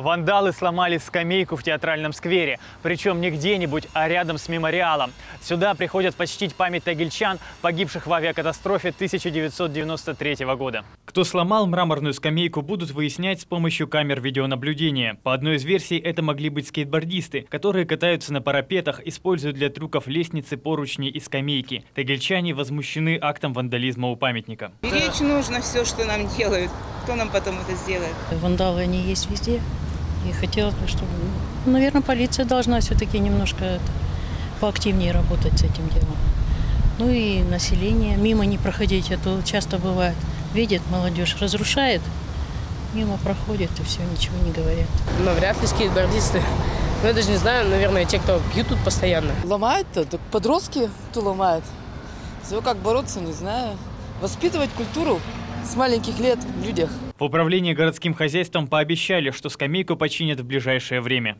Вандалы сломали скамейку в театральном сквере. Причем не где-нибудь, а рядом с мемориалом. Сюда приходят почтить память тагильчан, погибших в авиакатастрофе 1993 года. Кто сломал мраморную скамейку, будут выяснять с помощью камер видеонаблюдения. По одной из версий, это могли быть скейтбордисты, которые катаются на парапетах, используя для трюков лестницы, поручни и скамейки. Тагильчане возмущены актом вандализма у памятника. Беречь нужно все, что нам делают. Кто нам потом это сделает? Вандалы, они есть везде. И хотелось бы, чтобы... Наверное, полиция должна все-таки немножко поактивнее работать с этим делом. Ну и население. Мимо не проходить, это часто бывает. Видит, молодежь разрушает, мимо проходит и все, ничего не говорят. Но вряд ли скейтбордисты. Ну, я даже не знаю, наверное, те, кто бьют тут постоянно. Ломают-то, так подростки кто ломает. Все, как бороться, не знаю. Воспитывать культуру с маленьких лет в людях. В управлении городским хозяйством пообещали, что скамейку починят в ближайшее время.